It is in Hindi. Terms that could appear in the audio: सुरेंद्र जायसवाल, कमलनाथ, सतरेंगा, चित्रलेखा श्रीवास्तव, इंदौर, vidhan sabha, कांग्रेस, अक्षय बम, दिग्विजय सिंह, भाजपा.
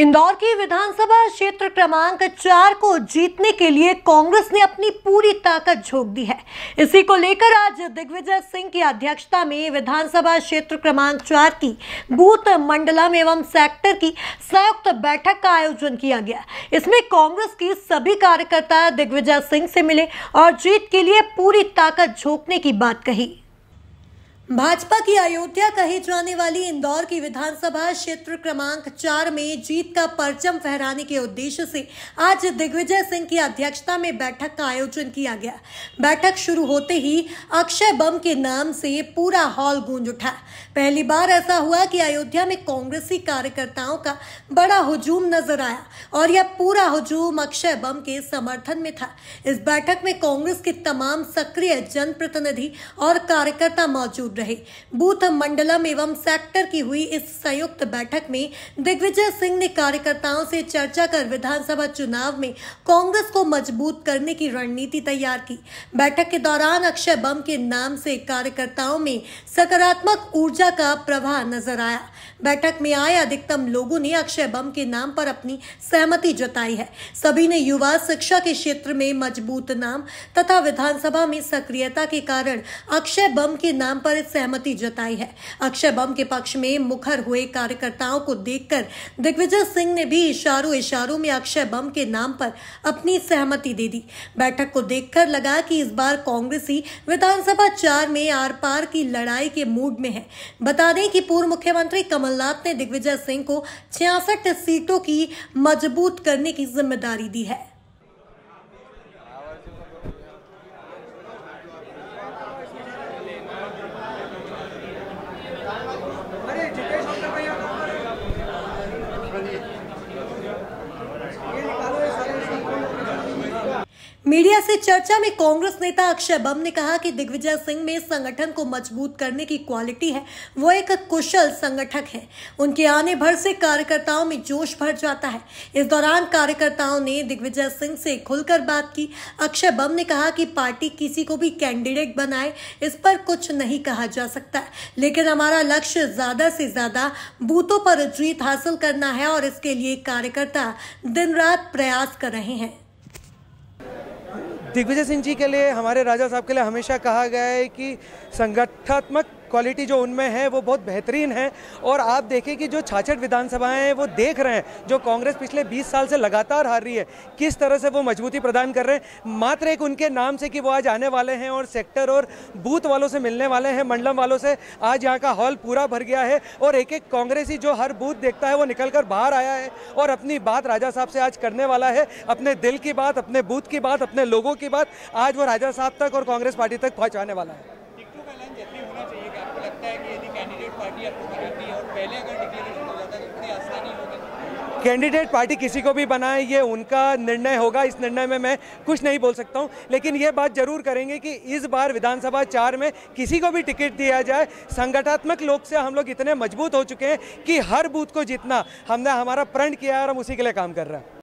इंदौर की विधानसभा क्षेत्र क्रमांक 4 को जीतने के लिए कांग्रेस ने अपनी पूरी ताकत झोंक दी है। इसी को लेकर आज दिग्विजय सिंह की अध्यक्षता में विधानसभा क्षेत्र क्रमांक 4 की बूथ, मंडलम एवं सेक्टर की संयुक्त बैठक का आयोजन किया गया। इसमें कांग्रेस की सभी कार्यकर्ता दिग्विजय सिंह से मिले और जीत के लिए पूरी ताकत झोंकने की बात कही। भाजपा की अयोध्या कही जाने वाली इंदौर की विधानसभा क्षेत्र क्रमांक 4 में जीत का परचम फहराने के उद्देश्य से आज दिग्विजय सिंह की अध्यक्षता में बैठक का आयोजन किया गया। बैठक शुरू होते ही अक्षय बम के नाम से पूरा हॉल गूंज उठा। पहली बार ऐसा हुआ कि अयोध्या में कांग्रेसी कार्यकर्ताओं का बड़ा हुजूम नजर आया और यह पूरा हुजूम अक्षय बम के समर्थन में था। इस बैठक में कांग्रेस के तमाम सक्रिय जनप्रतिनिधि और कार्यकर्ता मौजूद रहे। बूथ, मंडलम एवं सेक्टर की हुई इस संयुक्त बैठक में दिग्विजय सिंह ने कार्यकर्ताओं से चर्चा कर विधानसभा चुनाव में कांग्रेस को मजबूत करने की रणनीति तैयार की। बैठक के दौरान अक्षय बम के नाम से कार्यकर्ताओं में सकारात्मक ऊर्जा का प्रवाह नजर आया। बैठक में आए अधिकतम लोगों ने अक्षय बम के नाम पर अपनी सहमति जताई है। सभी ने युवा शिक्षा के क्षेत्र में मजबूत नाम तथा विधानसभा में सक्रियता के कारण अक्षय बम के नाम पर सहमति जताई है। अक्षय बम के पक्ष में मुखर हुए कार्यकर्ताओं को देखकर दिग्विजय सिंह ने भी इशारों में अक्षय बम के नाम पर अपनी सहमति दे दी। बैठक को देखकर लगा कि इस बार कांग्रेसी विधानसभा 4 में आर-पार की लड़ाई के मूड में है। बता दें कि पूर्व मुख्यमंत्री कमलनाथ ने दिग्विजय सिंह को 66 सीटों की मजबूत करने की जिम्मेदारी दी है। मीडिया से चर्चा में कांग्रेस नेता अक्षय बम ने कहा कि दिग्विजय सिंह में संगठन को मजबूत करने की क्वालिटी है, वो एक कुशल संगठक है। उनके आने भर से कार्यकर्ताओं में जोश भर जाता है। इस दौरान कार्यकर्ताओं ने दिग्विजय सिंह से खुलकर बात की। अक्षय बम ने कहा कि पार्टी किसी को भी कैंडिडेट बनाए इस पर कुछ नहीं कहा जा सकता, लेकिन हमारा लक्ष्य ज्यादा से ज्यादा बूथों पर जीत हासिल करना है और इसके लिए कार्यकर्ता दिन रात प्रयास कर रहे हैं। दिग्विजय सिंह जी के लिए, हमारे राजा साहब के लिए हमेशा कहा गया है कि संगठनात्मक क्वालिटी जो उनमें है वो बहुत बेहतरीन है। और आप देखें कि जो 66 विधानसभाएं हैं वो देख रहे हैं जो कांग्रेस पिछले 20 साल से लगातार हार रही है, किस तरह से वो मजबूती प्रदान कर रहे हैं मात्र एक उनके नाम से कि वो आज आने वाले हैं और सेक्टर और बूथ वालों से मिलने वाले हैं, मंडलम वालों से। आज यहाँ का हॉल पूरा भर गया है और एक एक कांग्रेसी जो हर बूथ देखता है वो निकल कर बाहर आया है और अपनी बात राजा साहब से आज करने वाला है। अपने दिल की बात, अपने बूथ की बात, अपने लोगों की बात आज वो राजा साहब तक और कांग्रेस पार्टी तक पहुँचाने वाला है। कैंडिडेट पार्टी किसी को भी बनाए ये उनका निर्णय होगा, इस निर्णय में मैं कुछ नहीं बोल सकता हूं, लेकिन ये बात जरूर करेंगे कि इस बार विधानसभा 4 में किसी को भी टिकट दिया जाए। संगठनात्मक लोग से हम लोग इतने मजबूत हो चुके हैं कि हर बूथ को जीतना हमारा प्रण किया है और हम उसी के लिए काम कर रहे हैं।